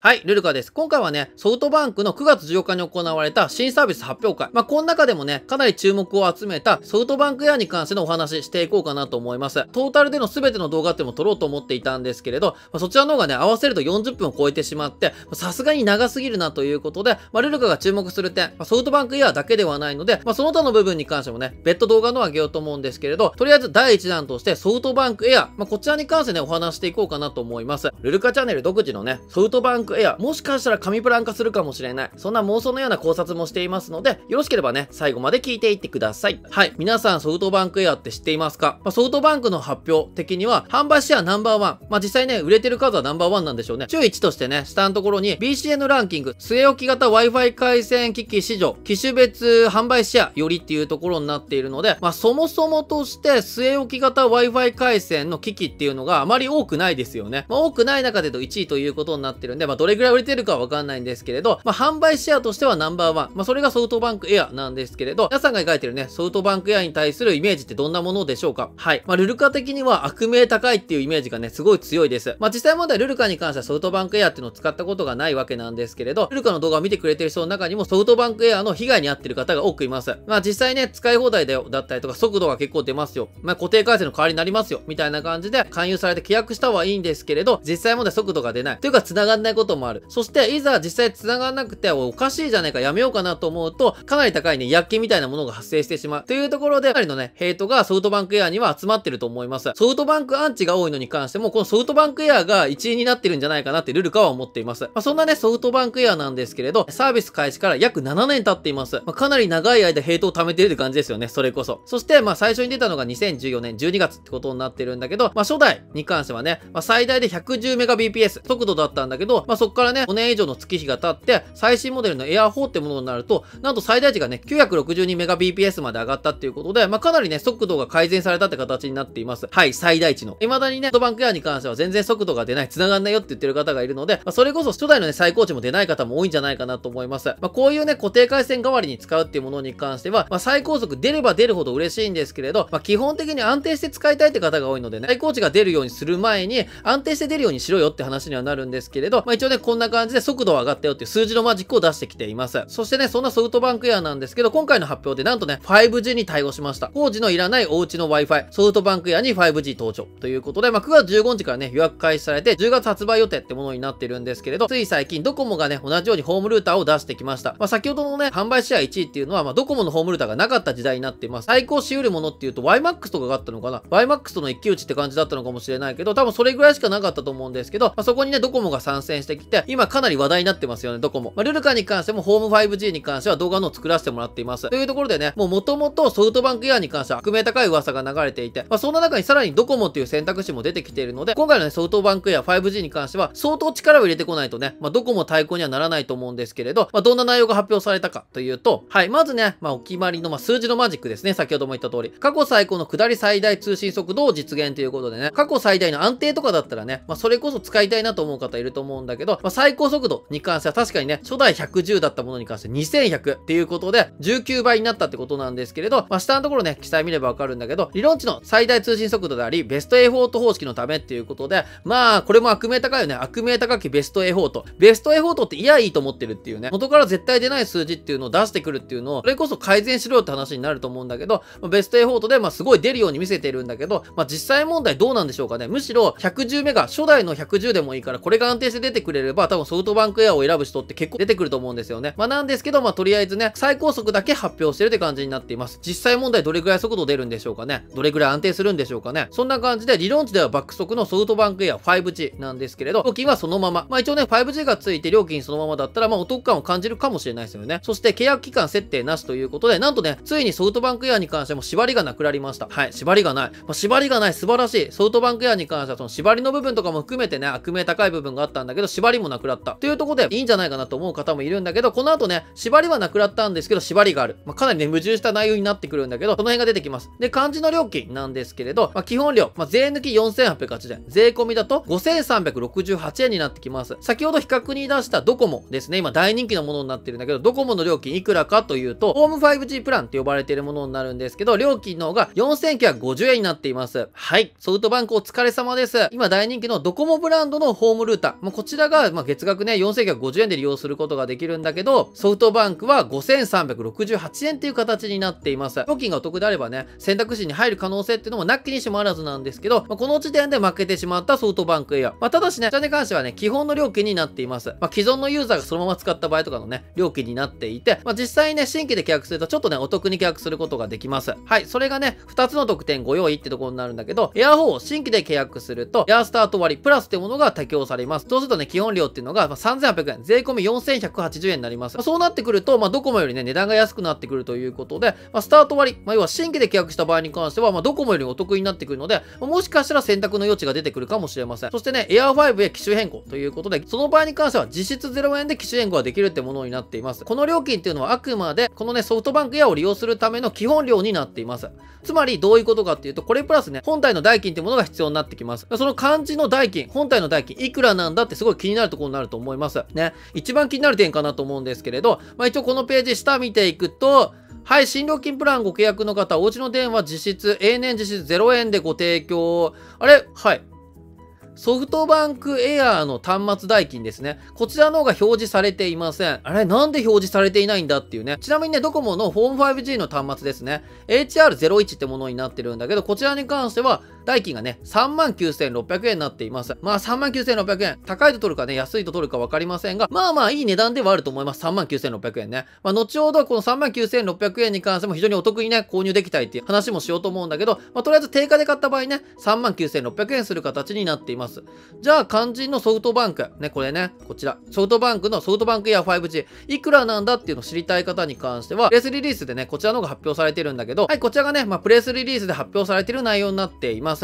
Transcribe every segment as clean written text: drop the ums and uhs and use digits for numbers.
はい、ルルカです。今回はね、ソフトバンクの9月14日に行われた新サービス発表会。この中でもね、かなり注目を集めたソフトバンクエアに関してのお話していこうかなと思います。トータルでの全ての動画っても撮ろうと思っていたんですけれど、そちらの方がね、合わせると40分を超えてしまって、さすがに長すぎるなということで、ルルカが注目する点、ソフトバンクエアだけではないので、その他の部分に関してもね、別途動画の上げようと思うんですけれど、とりあえず第1弾としてソフトバンクエア、こちらに関してね、お話していこうかなと思います。ルルカチャンネル独自のね、ソフトバンクエア、もしかしたら神プラン化するかもしれない。そんな妄想のような考察もしていますので、よろしければね、最後まで聞いていってください。はい、皆さんソフトバンクエアって知っていますか？ソフトバンクの発表的には、販売シェアナンバーワン。実際ね、売れてる数はナンバーワンなんでしょうね。中1としてね、下のところに BCN ランキング、据え置き型 Wi-Fi 回線機器市場、機種別販売シェアよりっていうところになっているので、そもそもとして据え置き型 Wi-Fi 回線の機器っていうのがあまり多くないですよね。多くない中でと1位ということになってるんで、どれぐらい売れてるかはわかんないんですけれど、販売シェアとしてはナンバーワン。それがソフトバンクエアなんですけれど、皆さんが描いてるね、ソフトバンクエアに対するイメージってどんなものでしょうか？はい。ルルカ的には悪名高いっていうイメージがね、すごい強いです。実際問題、ルルカに関してはソフトバンクエアっていうのを使ったことがないわけなんですけれど、ルルカの動画を見てくれてる人の中にもソフトバンクエアの被害に遭ってる方が多くいます。実際ね、使い放題だよ、だったりとか速度が結構出ますよ。固定回線の代わりになりますよ、みたいな感じで勧誘されて契約したはいいんですけれど、実際問題速度が出ない。というか繋がんないこともある。そして、いざ実際繋がんなくて、おかしいじゃないか、やめようかなと思うと、かなり高いね、薬金みたいなものが発生してしまう。というところで、かなりのね、ヘイトがソフトバンクエアには集まってると思います。ソフトバンクアンチが多いのに関しても、このソフトバンクエアが1位になってるんじゃないかなってルルカは思っています。そんなね、ソフトバンクエアなんですけれど、サービス開始から約7年経っています。かなり長い間ヘイトを貯めてるって感じですよね、それこそ。そして、最初に出たのが2014年12月ってことになってるんだけど、初代に関してはね、最大で 110Mbps 速度だったんだけど、そこからね、5年以上の月日が経って、最新モデルの Air4 ってものになると、なんと最大値がね、962Mbps まで上がったっていうことで、かなりね、速度が改善されたって形になっています。はい、最大値の。未だにね、ソフトバンクエアに関しては全然速度が出ない、繋がんないよって言ってる方がいるので、それこそ初代のね、最高値も出ない方も多いんじゃないかなと思います。こういうね、固定回線代わりに使うっていうものに関しては、最高速出れば出るほど嬉しいんですけれど、基本的に安定して使いたいって方が多いのでね、最高値が出るようにする前に、安定して出るようにしろよって話にはなるんですけれど、一応ね、こんな感じで速度は上がったよっていう数字のマジックを出してきています。そしてね、そんなソフトバンクエアなんですけど、今回の発表でなんとね、5G に対応しました。工事のいらないお家の Wi-Fi、ソフトバンクエアに 5G 登場。ということで、9月15日からね、予約開始されて、10月発売予定ってものになってるんですけれど、つい最近、ドコモがね、同じようにホームルーターを出してきました。先ほどのね、販売シェア1位っていうのは、ドコモのホームルーターがなかった時代になっています。対抗し得るものっていうと、WiMAX とかがあったのかな？ WiMAX との一騎打ちって感じだったのかもしれないけど、多分それぐらいしかなかったと思うんですけど、そこにね、ドコモが参戦してきて、今かなり話題になってますよね、ドコモ。ルルカに関しても、ホーム 5G に関しては動画のを作らせてもらっています。というところでね、もともとソフトバンクエアに関しては悪名高い噂が流れていて、そんな中にさらにドコモっていう選択肢も出てきているので、今回のね、ソフトバンクエア 5G に関しては、相当力を入れてこないとね、ドコモ対抗にはならないと思うんですけれど、どんな内容が発表されたかというと、はい、まずね、お決まりの、数字のマジックですね、先ほども言った通り。過去最高の下り最大通信速度を実現ということでね、過去最大の安定とかだったらね、それこそ使いたいなと思う方いると思うんだけど、最高速度に関しては確かにね、初代110だったものに関して2100っていうことで、19倍になったってことなんですけれど、下のところね、記載見ればわかるんだけど、理論値の最大通信速度であり、ベスト A4 と方式のためっていうことで、これも悪名高いよね。悪名高きベスト A4 と。ベスト A4 とっていいと思ってるっていうね、元から絶対出ない数字っていうのを出してくるっていうのを、それこそ改善しろよって話になると思うんだけど、ベスト A4 とで、すごい出るように見せてるんだけど、実際問題どうなんでしょうかね。むしろ110メガ、初代の110でもいいから、これが安定して出てくれれば、多分ソフトバンクエアを選ぶ人って結構出てくると思うんですよね。なんですけど、とりあえずね、最高速だけ発表してるって感じになっています。実際問題どれくらい速度出るんでしょうかね。どれくらい安定するんでしょうかね。そんな感じで、理論値では爆速のソフトバンクエア 5G なんですけれど、料金はそのまま。一応ね、5G がついて料金そのままだったら、お得感を感じるかもしれないですよね。そして契約期間設定なしということで、なんとね、ついにソフトバンクエアに関しても縛りがなくなりました。はい、縛りがない。縛りがない、素晴らしい。ソフトバンクエアに関しては、その縛りの部分とかも含めてね、悪名高い部分があったんだけど、縛りもなくなった。というところで、いいんじゃないかなと思う方もいるんだけど、この後ね、縛りはなくなったんですけど、縛りがある。かなりね、矛盾した内容になってくるんだけど、その辺が出てきます。で、漢字の料金なんですけれど、基本料、税抜き4880円。税込みだと5368円になってきます。先ほど比較に出したドコモですね、今大人気のものになってるんだけど、ドコモの料金いくらかというと、ホーム 5G プランって呼ばれているものになるんですけど、料金の方が4950円になっています。はい。ソフトバンクお疲れ様です。今大人気のドコモブランドのホームルーター。こちら社が月額ね、4950円で利用することができるんだけど、ソフトバンクは5368円っていう形になっています。料金がお得であればね、選択肢に入る可能性っていうのもなきにしもあらずなんですけど、この時点で負けてしまったソフトバンクエア。ただしね、こちらに関してはね、基本の料金になっています。既存のユーザーがそのまま使った場合とかのね、料金になっていて、実際ね、新規で契約するとちょっとね、お得に契約することができます。はい、それがね、2つの特典ご用意ってところになるんだけど、エア4を新規で契約すると、エアスタート割プラスってものが適用されます。そうするとね、基本料っていうのが3800円、税込み4180円になります。そうなってくると、ドコモよりね、値段が安くなってくるということで、スタート割、要は新規で契約した場合に関しては、ドコモよりお得になってくるので、もしかしたら選択の余地が出てくるかもしれません。そしてね、エア5へ機種変更ということで、その場合に関しては実質0円で機種変更ができるってものになっています。この料金っていうのはあくまで、このね、ソフトバンクエアを利用するための基本料になっています。つまり、どういうことかっていうと、これプラスね、本体の代金ってものが必要になってきます。その漢字の代金、本体の代金、いくらなんだってすごい気になるところになると思います。ね。一番気になる点かなと思うんですけれど、一応このページ下見ていくと、はい、新料金プランご契約の方、おうちの電話実質、永年実質0円でご提供。あれ？はい。ソフトバンクエアーの端末代金ですね。こちらの方が表示されていません。あれなんで表示されていないんだっていうね。ちなみにね、ドコモのホーム 5G の端末ですね。HR01 ってものになってるんだけど、こちらに関しては、代金がね、39,600 円になっています。39,600 円。高いと取るかね、安いと取るか分かりませんが、いい値段ではあると思います。39,600 円ね。後ほどこの 39,600 円に関しても非常にお得にね、購入できたいっていう話もしようと思うんだけど、とりあえず定価で買った場合ね、39,600 円する形になっています。じゃあ、肝心のソフトバンク。ね、これね、こちら。ソフトバンクのソフトバンクエア 5G。いくらなんだっていうのを知りたい方に関しては、プレスリリースでね、こちらの方が発表されてるんだけど、はい、こちらがね、プレスリリースで発表されてる内容になっています。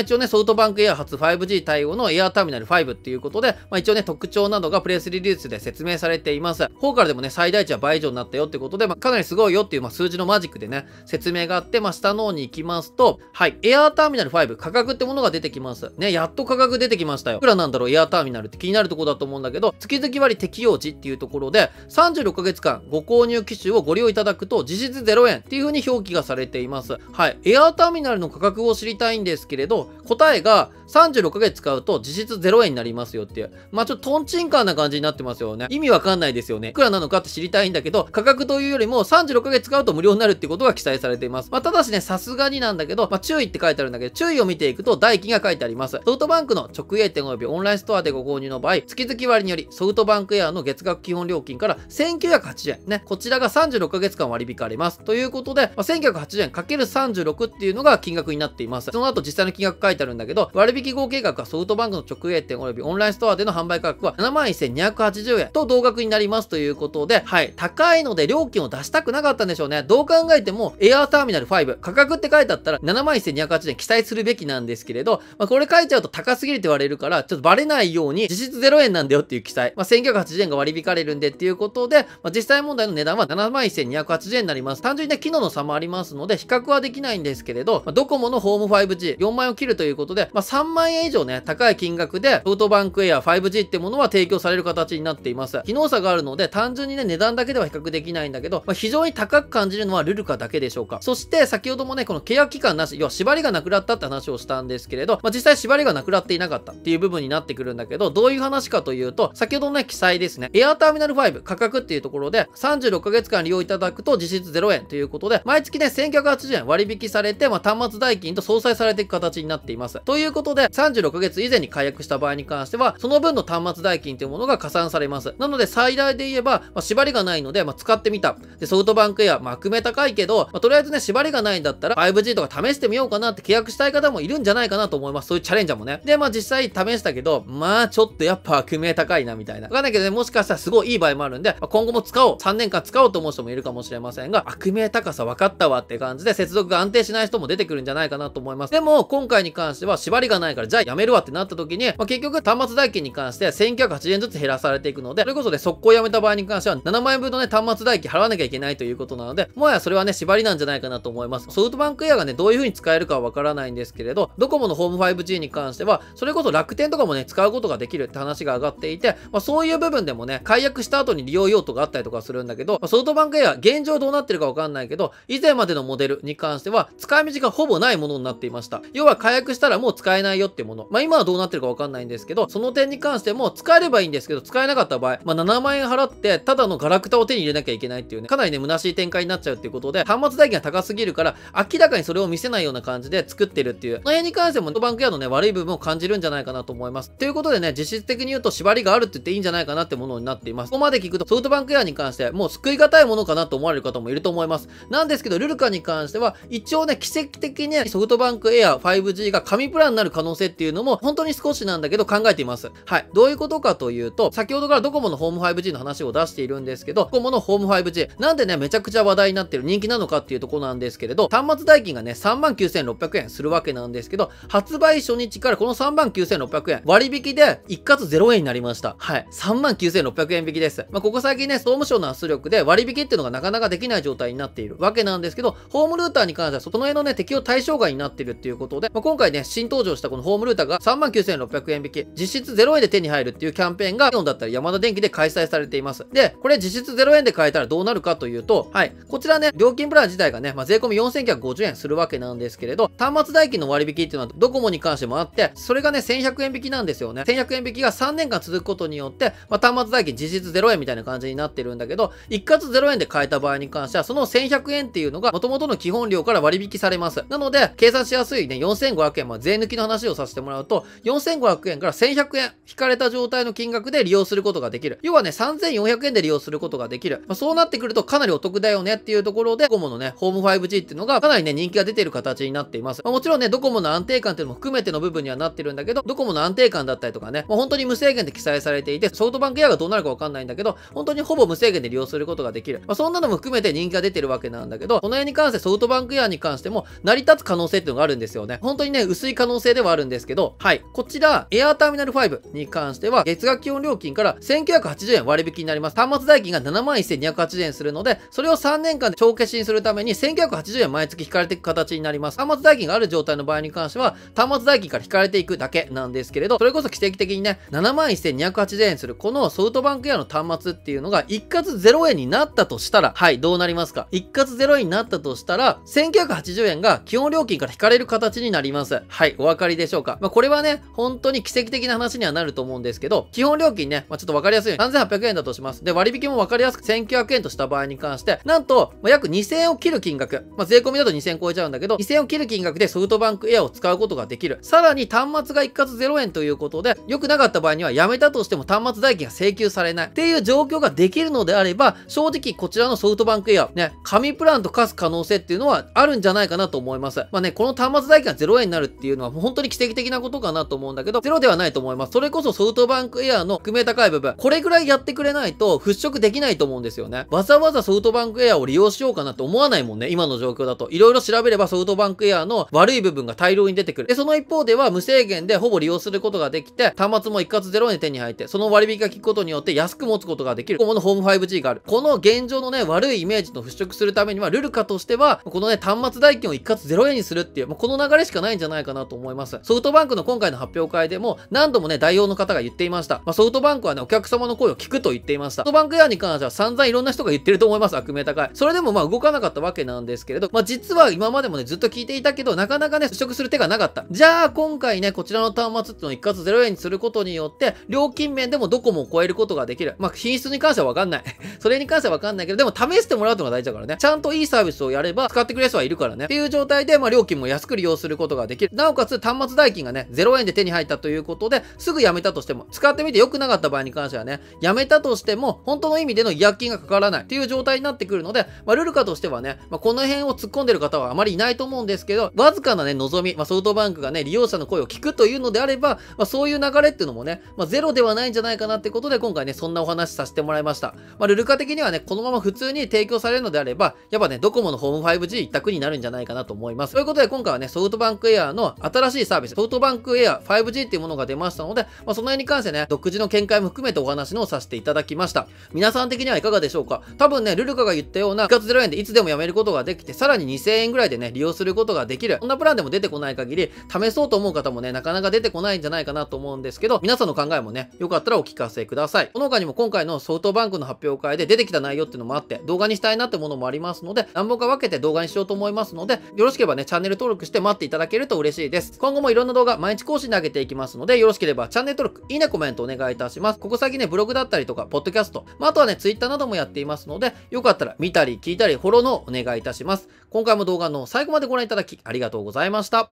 一応ね、ソフトバンクエア初 5G 対応のエアターミナル5っていうことで、一応ね、特徴などがプレスリリースで説明されています。方からでもね、最大値は倍以上になったよってことで、かなりすごいよっていう、数字のマジックでね、説明があって、下の方に行きますと、はい、エアターミナル5、価格ってものが出てきます。ね、やっと価格出てきましたよ。いくらなんだろう、エアターミナルって気になるところだと思うんだけど、月々割適用値っていうところで、36ヶ月間ご購入機種をご利用いただくと、実質0円っていう風に表記がされています。はい、エアターミナルの価格を知りたいんですけれど、答えが36ヶ月使うと実質0円になりますよっていう。ちょっとトンチンカンな感じになってますよね。意味わかんないですよね。いくらなのかって知りたいんだけど、価格というよりも36ヶ月使うと無料になるってことが記載されています。ただしね、さすがになんだけど、注意って書いてあるんだけど、注意を見ていくと代金が書いてあります。ソフトバンクの直営店及びオンラインストアでご購入の場合、月々割によりソフトバンクエアの月額基本料金から1980円。ね、こちらが36ヶ月間割り引かれます。ということで、1980円 ×36 っていうのが金額になっています。その後実際の金額書いてあるんだけど、割引合計額はソフトバンクの直営店及びオンラインストアでの販売価格は 71,280 円と同額になりますということで、はい、高いので料金を出したくなかったんでしょうね。どう考えても、エアーターミナル5、価格って書いてあったら 71,280 円記載するべきなんですけれど、これ書いちゃうと高すぎるって言われるから、ちょっとバレないように、実質0円なんだよっていう記載。1980円が割り引かれるんでっていうことで、実際問題の値段は 71,280 円になります。単純にね、機能の差もありますので、比較はできないんですけれど、ドコモのホーム 5G、4万円を切るということで、3万円以上ね、高い金額で、ソフトバンクエア 5G ってものは提供される形になっています。機能差があるので、単純にね、値段だけでは比較できないんだけど、非常に高く感じるのはルルカだけでしょうか。そして、先ほどもね、この契約期間なし、要は縛りがなくなったって話をしたんですけれど、実際縛りがなくなっていなかったっていう部分になってくるんだけど、どういう話かというと、先ほどのね、記載ですね。エアーターミナル5、価格っていうところで、36ヶ月間利用いただくと実質0円ということで、毎月ね、1980円割引されて、端末代金と相殺されていく形になっています。ということで、36ヶ月以前に解約した場合に関しては、その分の端末代金というものが加算されます。なので、最大で言えば、縛りがないので、使ってみた。で、ソフトバンクエア、悪名高いけど、とりあえずね、縛りがないんだったら、5G とか試してみようかなって契約したい方もいるんじゃないかなと思います。そういうチャレンジャーもね。で、実際試したけど、ちょっとやっぱ悪名高いな、みたいな。わかんないけどね、もしかしたらすごいいい場合もあるんで、今後も使おう。3年間使おうと思う人もいるかもしれませんが、悪名高さ分かったわって感じで、接続が安定しない人も出てくるんじゃないかなと思います。でも、今回に関しては、縛りがないから、じゃあやめるわってなった時に、結局、端末代金に関して1980円ずつ減らされていくので、それこそね、速攻やめた場合に関しては、7万円分のね、端末代金払わなきゃいけないということなので、もはやそれはね、縛りなんじゃないかなと思います。ソフトバンクエアがね、どういう風に使えるかはわからないんですけれど、ドコモのホーム 5G に関しては、それこそ楽天とかもね、使うことができるって話が上がっていて、そういう部分でもね、解約した後に利用用途があったりとかするんだけど、ソフトバンクエア、現状どうなってるかわかんないけど、以前までのモデルに関しては、使い道がほぼないものになっていました。要は解約したらもう使えないないよってもの。まあ今はどうなってるかわかんないんですけど、その点に関しても使えればいいんですけど、使えなかった場合、まあ7万円払って、ただのガラクタを手に入れなきゃいけないっていうね、かなりね、虚しい展開になっちゃうっていうことで、端末代金が高すぎるから、明らかにそれを見せないような感じで作ってるっていう、この辺に関しても、バンクヤードね、悪い部分を感じるんじゃないかなと思います。ということでね、実質的に言うと、縛りがあるって言っていいんじゃないかなってものになっています。ここまで聞くと、ソフトバンクヤーに関して、もう救い難いものかなと思われる方もいると思います。なんですけど、ルルカに関しては、一応ね、奇跡的にソフトバンクエア 5G が神プランになる可能性っていうのも、本当に少しなんだけど考えています。はい。どういうことかというと、先ほどからドコモのホーム 5G の話を出しているんですけど、ドコモのホーム 5G、なんでね、めちゃくちゃ話題になってる、人気なのかっていうところなんですけれど、端末代金がね、39,600 円するわけなんですけど、発売初日からこの 39,600 円、割引で一括0円になりました。はい。39,600 円引きです。まあ、ここ最近ね、総務省の圧力で割引っていうのがなかなかできない状態になっているわけなんですけど、ホームルーターに関しては、その辺のね、適用対象外になっているっていうことで、まあ、今回ね、新登場したこのホームルーターが 39,600 円引き、実質0円で手に入るっていうキャンペーンが、イオンだったりヤマダ電機で開催されています。で、これ実質0円で買えたらどうなるかというと、はい。こちらね、料金プラン自体がね、まあ、税込み 4,950 円するわけなんですけれど、端末代金の割引っていうのはドコモに関してもあって、それがね、1,100 円引きなんですよね。1,100 円引きが3年間続くことによって、まあ、端末代金実質0円みたいな感じになってるんだけど、一括0円で買えた場合に関しては、その 1,100 円っていうのが元々の基本料から割引されます。なので、計算しやすいね、4,500 円、まあ、税抜きの話をさせてもらうと、4,500 円から 1,100 円引かれた状態の金額で利用することができる。要はね、3,400 円で利用することができる。まあ、そうなってくるとかなりお得だよねっていうところで、ドコモのね、ホーム 5G っていうのがかなりね、人気が出ている形になっています。まあ、もちろんね、ドコモの安定感っていうのも含めての部分にはなってるんだけど、ドコモの安定感だったりとかね、まあ、本当に無制限で記載されていて、ソフトバンクエアがどうなるかわかんないんだけど、本当にほぼ無制限で利用することができる。まあ、そんなのも含めて人気が出てるわけなんだけど、この辺に関してソフトバンクエアに関しても成り立つ可能性っていうのがあるんですよね。本当にね、薄い可能性ではあるんですけど、はい。こちら、エアーターミナル5に関しては、月額基本料金から 1,980 円割引になります。端末代金が 71,280 円するので、それを3年間で帳消しにするために 1,980 円毎月引かれていく形になります。端末代金がある状態の場合に関しては、端末代金から引かれていくだけなんですけれど、それこそ奇跡的にね、71,280 円する、このソフトバンクエアの端末っていうのが一括0円になったとしたら、はい、どうなりますか？一括0円になったとしたら、1,980 円が基本料金から引かれる形になります。はい、お分かりでしょうか？まあ、これはね、本当に奇跡的な話にはなると思うんですけど、基本料金ね、まあ、ちょっと分かりやすいように 3,800 円だとします。で、割引も分かりやすく 1,900 円とした場合に関して、なんと、まあ、約 2,000 円を切る金額、まあ、税込みだと 2,000 超えちゃうんだけど、2,000 円を切る金額でソフトバンクエアを使うことができる。さらに端末が一括0円ということで、良くなかった場合にはやめたとしても端末代金が請求されないっていう状況ができるのであれば、正直こちらのソフトバンクエア、ね、神プランと化す可能性っていうのはあるんじゃないかなと思います。まあね、この端末代金が0円になるっていうのは本当に奇跡的なことかなと思うんだけど、ゼロではないと思います。それこそソフトバンクエアの含め高い部分、これぐらいやってくれないと払拭できないと思うんですよね。わざわざソフトバンクエアを利用しようかなと思わないもんね、今の状況だと。いろいろ調べればソフトバンクエアの悪い部分が大量に出てくる。で、その一方では無制限でほぼ利用することができて、端末も一括0円で手に入って、その割引が効くことによって安く持つことができる。ドコモのホーム 5G がある。この現状のね、悪いイメージの払拭するためには、ルルカとしては、このね、端末代金を一括0円にするっていう、まあ、この流れしかないんじゃないかなと思います。ソフトバンクの今回の発表会でも、何度もね、代表の方が言っていました。まあ、ソフトバンクはね、お客様の声を聞くと言っていました。ソフトバンクエアに関しては散々いろんな人が言ってると思います。悪名高い。それでもまあ動かなかったわけなんですけれど、まあ、実は今までもね、ずっと聞いていたけど、なかなかね、払拭する手がなかった。じゃあ、今回ね、こちらの端末ってのを一括0円にすることによって、料金面でもドコモを超えることができる。まあ、品質に関してはわかんない。それに関してはわかんないけど、でも試してもらうのが大事だからね。ちゃんといいサービスをやれば使ってくれる人はいるからね。っていう状態で、まあ、料金も安く利用することができる。なおかつ、端末代金がね、0円で手に入ったということで、すぐやめたとしても、使ってみて良くなかった場合に関してはね、やめたとしても、本当の意味での違約金がかからないっていう状態になってくるので、まあ、ルルカとしてはね、まあ、この辺を突っ込んでる方はあまりいないと思うんですけど、わずかなね、望み、まあ、ソフトバンクがね、利用者の声を聞くというのであれば、まあ、そういう流れっていうのもね、まあ、ゼロではないんじゃないかなってことで、今回ね、そんなお話させてもらいました。まあ、ルルカ的にはね、このまま普通に提供されるのであれば、やっぱね、ドコモのホーム 5G 一択になるんじゃないかなと思います。ということで、今回はね、ソフトバンクエアの新しいサービス、ソフトバンクエア 5G っていうものが出ましたので、まあ、その辺に関してね、独自の見解も含めてお話のをさせていただきました。皆さん的にはいかがでしょうか？多分ね、ルルカが言ったような、一括0円でいつでもやめることができて、さらに 2,000 円ぐらいでね、利用することができる。そんなプランでも出てこない限り、試そうと思う方もね、なかなか出てこないんじゃないかなと思うんですけど、皆さんの考えもね、よかったらお聞かせください。この他にも今回のソフトバンクの発表会で出てきた内容っていうのもあって、動画にしたいなってものもありますので、何本か分けて動画にしようと思いますので、よろしければね、チャンネル登録して待っていただけると嬉しいです。今後後もいろんな動画毎日更新で上げていきますので、よろしければチャンネル登録、いいね、コメントお願いいたします。ここ最近ね、ブログだったりとか、ポッドキャスト、あとはね、ツイッターなどもやっていますので、よかったら見たり聞いたり、フォローのお願いいたします。今回も動画の最後までご覧いただきありがとうございました。